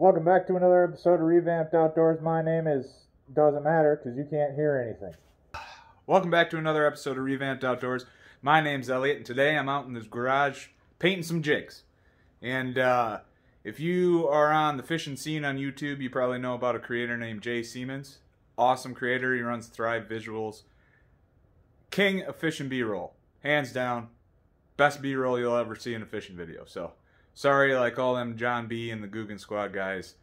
Welcome back to another episode of Revamped Outdoors. My name is Doesn't Matter because you can't hear anything. Welcome back to another episode of Revamped Outdoors. My name's Elliot, and today I'm out in this garage painting some jigs. And if you are on the fishing scene on YouTube, you probably know about a creator named Jay Siemens. Awesome creator. He runs Thrive Visuals. King of fishing B-roll. Hands down. Best B-roll you'll ever see in a fishing video. So sorry, like all them John B. and the Googan Squad guys.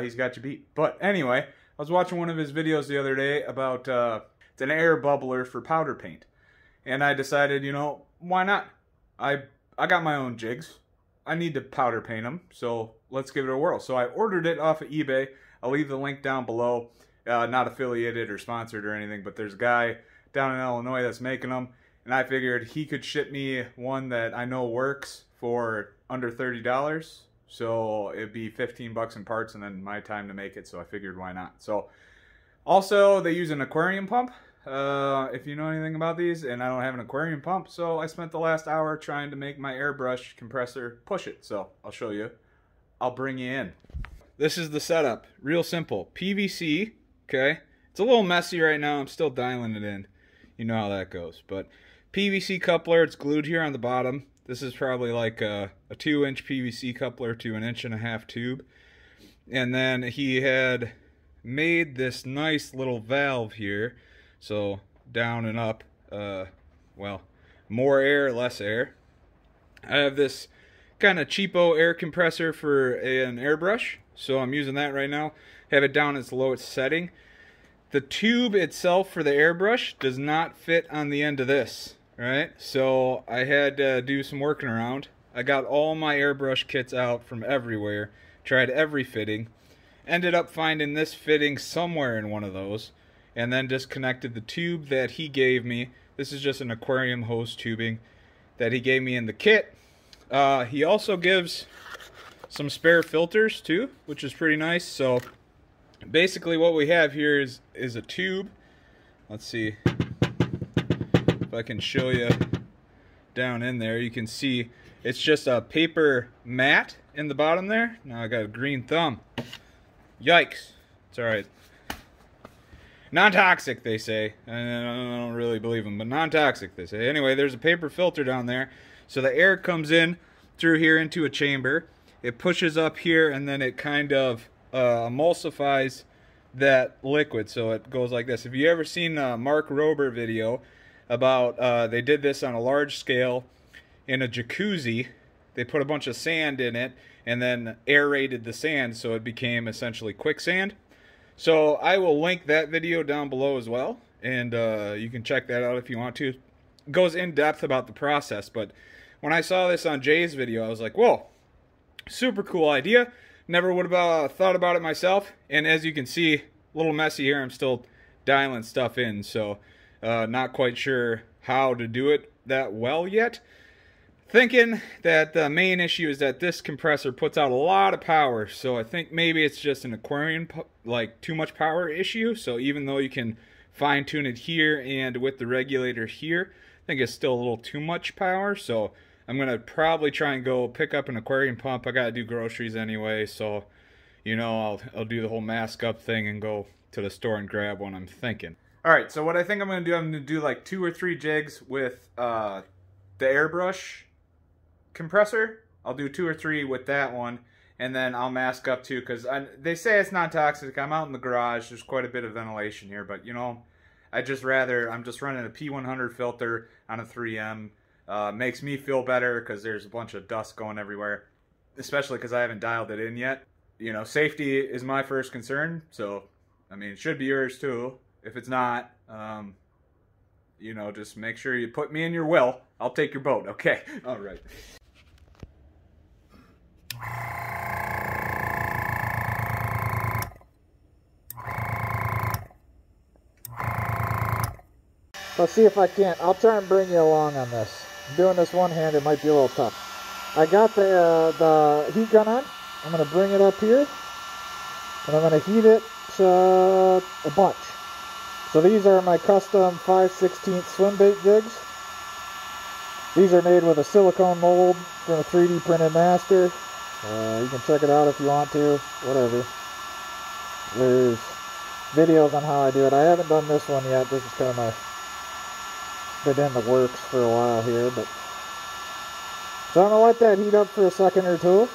He's got you beat. But anyway, I was watching one of his videos the other day about it's an air bubbler for powder paint. And I decided, you know, why not? I got my own jigs. I need to powder paint them, so let's give it a whirl. So I ordered it off of eBay. I'll leave the link down below. Not affiliated or sponsored or anything, but there's a guy down in Illinois that's making them. And I figured he could ship me one that I know works for under $30, so it'd be 15 bucks in parts and then my time to make it, so I figured why not. So also they use an aquarium pump, if you know anything about these, and I don't have an aquarium pump, so I spent the last hour trying to make my airbrush compressor push it. So I'll show you. I'll bring you in. This is the setup, real simple. PVC, okay? It's a little messy right now, I'm still dialing it in. You know how that goes, but PVC coupler, it's glued here on the bottom. This is probably like a 2-inch PVC coupler to an 1.5-inch tube. And then he had made this nice little valve here. So down and up, well, more air, less air. I have this kind of cheapo air compressor for an airbrush. So I'm using that right now. Have it down its lowest setting. The tube itself for the airbrush does not fit on the end of this. Right, so I had to do some working around. I got all my airbrush kits out from everywhere, tried every fitting, ended up finding this fitting somewhere in one of those, and then just connected the tube that he gave me. This is just an aquarium hose tubing that he gave me in the kit. He also gives some spare filters too, which is pretty nice. So basically what we have here is a tube. Let's see. If I can show you down in there, you can see it's just a paper mat in the bottom there. Now I got a green thumb. Yikes. It's all right. Non-toxic, they say. I don't really believe them, but non-toxic, they say. Anyway, there's a paper filter down there. So the air comes in through here into a chamber. It pushes up here, and then it kind of emulsifies that liquid. So it goes like this. If you ever seen a Mark Rober video, about they did this on a large scale in a jacuzzi. They put a bunch of sand in it and then aerated the sand, so it became essentially quicksand. So I will link that video down below as well, and you can check that out if you want to. It goes in depth about the process, but when I saw this on Jay's video, I was like, whoa, super cool idea. Never would have thought about it myself. And as you can see, a little messy here, I'm still dialing stuff in, so not quite sure how to do it that well yet. Thinking that the main issue is that this compressor puts out a lot of power, so I think maybe it's just an aquarium, like too much power issue. So even though you can fine tune it here and with the regulator here, I think it's still a little too much power. So I'm gonna probably try and go pick up an aquarium pump. I gotta do groceries anyway, so you know, I'll do the whole mask up thing and go to the store and grab one, I'm thinking. Alright, so what I think I'm going to do like 2 or 3 jigs with the airbrush compressor. I'll do 2 or 3 with that one, and then I'll mask up too, because they say it's not toxic. I'm out in the garage. There's quite a bit of ventilation here, but you know, I'm just running a P100 filter on a 3M. Makes me feel better because there's a bunch of dust going everywhere, especially because I haven't dialed it in yet. You know, safety is my first concern, so, I mean, it should be yours too. If it's not, you know, just make sure you put me in your will. I'll take your boat, okay? All right. Let's see if I can't. I'll try and bring you along on this. I'm doing this one hand, it might be a little tough. I got the heat gun on. I'm going to bring it up here, and I'm going to heat it a bunch. So these are my custom 5/16 swim bait jigs. These are made with a silicone mold from a 3D printed master. You can check it out if you want to, whatever. There's videos on how I do it. I haven't done this one yet. This is kind of my, been in the works for a while here, but so I'm gonna let that heat up for a second or two,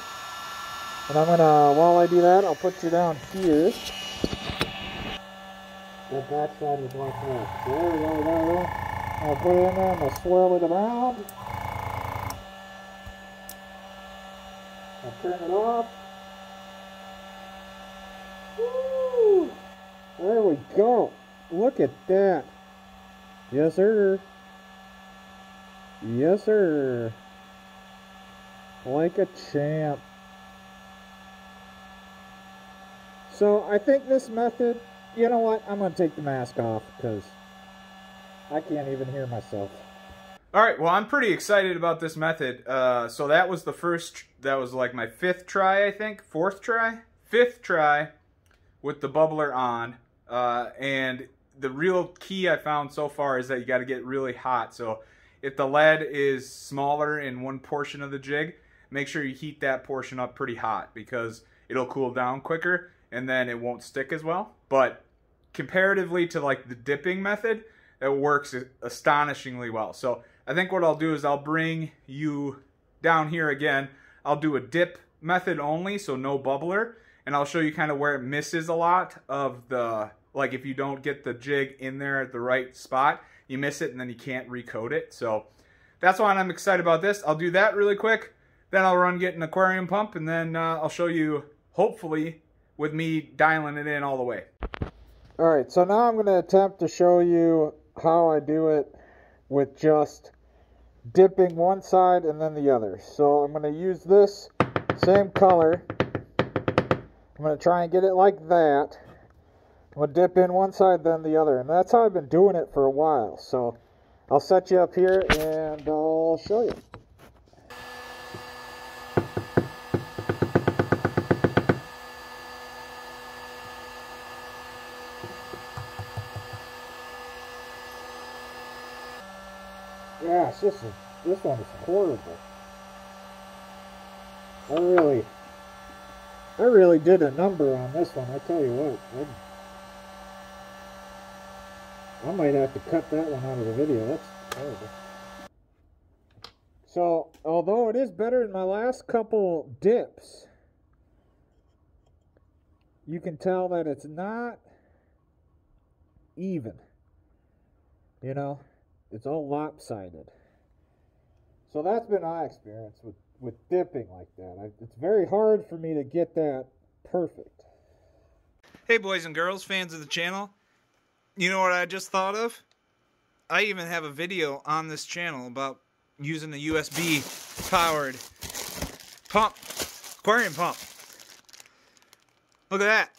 and I'm gonna, while I do that, I'll put you down here. The back side is like this. There we go, there we go. I'll put it in there, I'm gonna swirl it around. I'll turn it off. Woo! There we go. Look at that. Yes, sir. Yes, sir. Like a champ. So I think this method, you know what? I'm going to take the mask off because I can't even hear myself. All right, well, I'm pretty excited about this method. So that was the first, that was like my fifth try, I think. Fourth try? Fifth try with the bubbler on. And the real key I found so far is that you got to get really hot. So if the lead is smaller in one portion of the jig, make sure you heat that portion up pretty hot because it'll cool down quicker and then it won't stick as well. But comparatively to like the dipping method, it works astonishingly well. So I think what I'll do is I'll bring you down here again. I'll do a dip method only, so no bubbler, and I'll show you kind of where it misses a lot of the, like if you don't get the jig in there at the right spot, you miss it and then you can't recode it. So that's why I'm excited about this. I'll do that really quick. Then I'll run get an aquarium pump, and then I'll show you, hopefully, with me dialing it in all the way. All right, so now I'm going to attempt to show you how I do it with just dipping one side and then the other. So I'm going to use this same color. I'm going to try and get it like that. I'm going to dip in one side, then the other. And that's how I've been doing it for a while. So I'll set you up here and I'll show you. Gosh, this one is horrible. I really did a number on this one. I tell you what, I might have to cut that one out of the video. That's horrible. So, although it is better than my last couple dips, you can tell that it's not even. You know? It's all lopsided. So that's been my experience with dipping like that. It's very hard for me to get that perfect. Hey boys and girls, fans of the channel. You know what I just thought of? I even have a video on this channel about using a USB powered pump, aquarium pump. Look at that.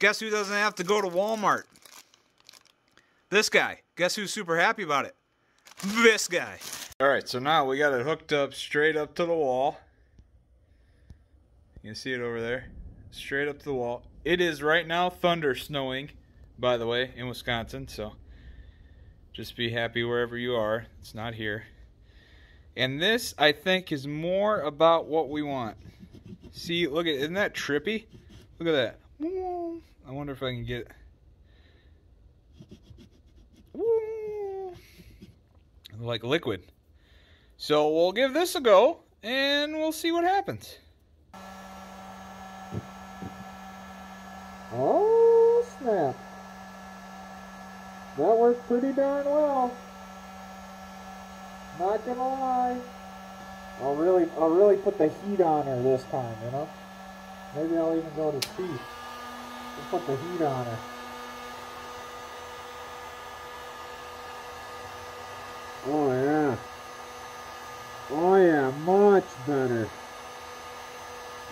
Guess who doesn't have to go to Walmart? This guy. Guess who's super happy about it? This guy. All right, so now we got it hooked up straight up to the wall. You can see it over there. Straight up to the wall. It is right now thunder snowing, by the way, in Wisconsin. So just be happy wherever you are. It's not here. And this, I think, is more about what we want. See, look at it. Isn't that trippy? Look at that. I wonder if I can get it. Like liquid. So we'll give this a go and we'll see what happens. Oh snap, that worked pretty darn well, not gonna lie. I'll really put the heat on her this time, you know. Maybe I'll even go to speed and put the heat on her. Oh yeah. Oh yeah, much better.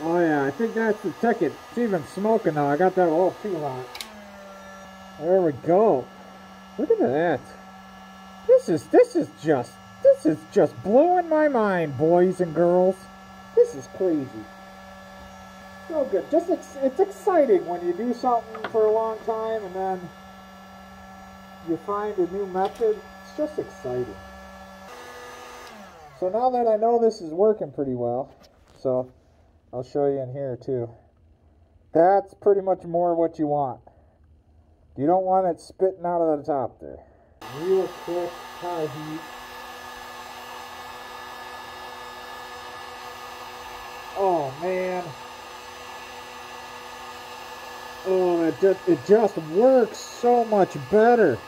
Oh yeah, I think that's the ticket. It's even smoking now. I got that a little too hot. There we go. Look at that. This is just blowing my mind, boys and girls. This is crazy. So good. Just it's exciting when you do something for a long time and then you find a new method. Just exciting. So now that I know this is working pretty well, so I'll show you in here too. That's pretty much more what you want. You don't want it spitting out of the top there. Real quick high heat. Oh man. Oh, it just works so much better.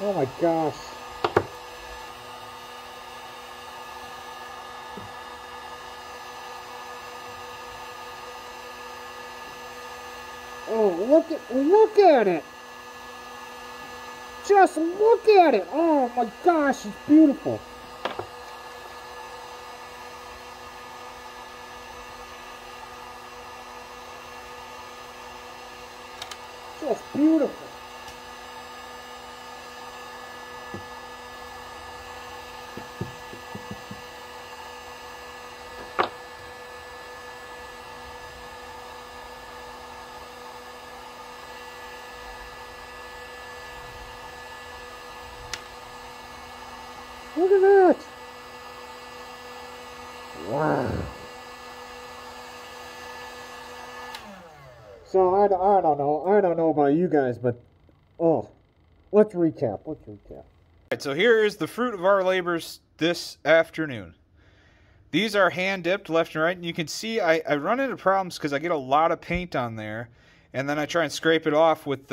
Oh my gosh. Oh, look at it. Just look at it. Oh my gosh, it's beautiful. Just beautiful. Look at that! Wow! So I don't know. I don't know about you guys, but oh, let's recap. Let's recap. All right, so here is the fruit of our labors this afternoon. These are hand dipped left and right, and you can see I run into problems because I get a lot of paint on there, and then I try and scrape it off with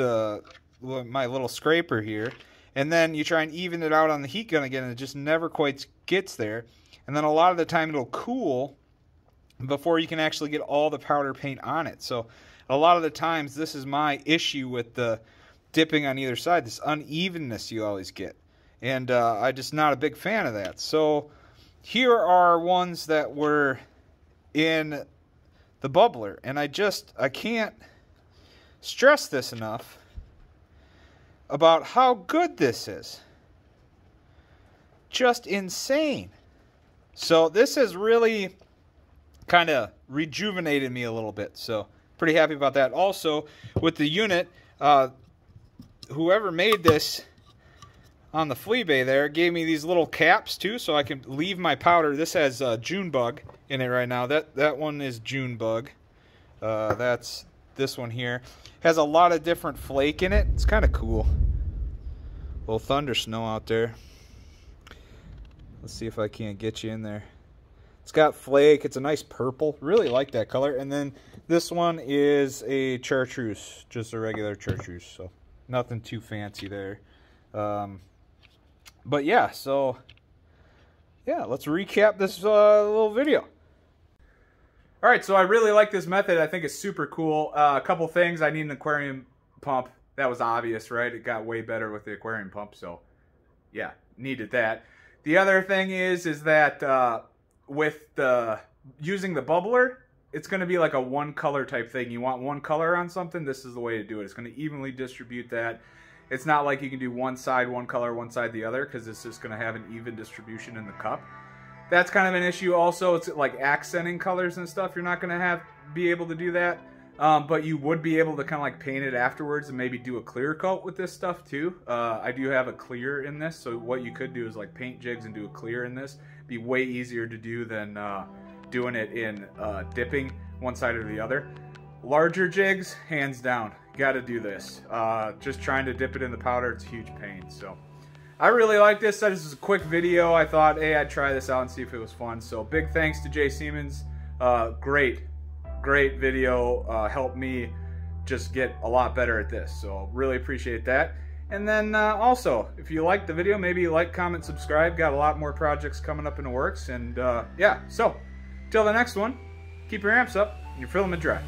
my little scraper here. And then you try and even it out on the heat gun again, and it just never quite gets there. And then a lot of the time it'll cool before you can actually get all the powder paint on it. So a lot of the times this is my issue with the dipping on either side, this unevenness you always get. And I'm just not a big fan of that. So here are ones that were in the bubbler. And I can't stress this enough about how good this is. Just insane. So this has really kind of rejuvenated me a little bit, so pretty happy about that. Also with the unit, whoever made this on the flea bay there gave me these little caps too, so I can leave my powder. This has June bug in it right now. That one is June bug. That's this one here. Has a lot of different flake in it. It's kind of cool. Little thunder snow out there. Let's see if I can't get you in there. It's got flake. It's a nice purple. Really like that color. And then this one is a chartreuse, just a regular chartreuse. So nothing too fancy there. But yeah, so yeah, let's recap this little video. All right, so I really like this method. I think it's super cool. A couple things. I need an aquarium pump. That was obvious, right? It got way better with the aquarium pump, so yeah, needed that. The other thing is that with using the bubbler, it's going to be like a one-color type thing. You want one color on something, this is the way to do it. It's going to evenly distribute that. It's not like you can do one side, one color, one side, the other, because it's just going to have an even distribution in the cup. That's kind of an issue also. It's like accenting colors and stuff. You're not going to be able to do that. But you would be able to kind of like paint it afterwards and maybe do a clear coat with this stuff too. I do have a clear in this. So what you could do is like paint jigs and do a clear in this. It'd be way easier to do than doing it in dipping one side or the other. Larger jigs, hands down, got to do this. Just trying to dip it in the powder, it's a huge pain. So I really like this. This is a quick video. I thought, hey, I'd try this out and see if it was fun. So big thanks to Jay Siemens. Great video. Helped me just get a lot better at this. So really appreciate that. And then also, if you liked the video, maybe like, comment, subscribe. Got a lot more projects coming up in the works. And yeah, so till the next one, keep your amps up and your filament dry.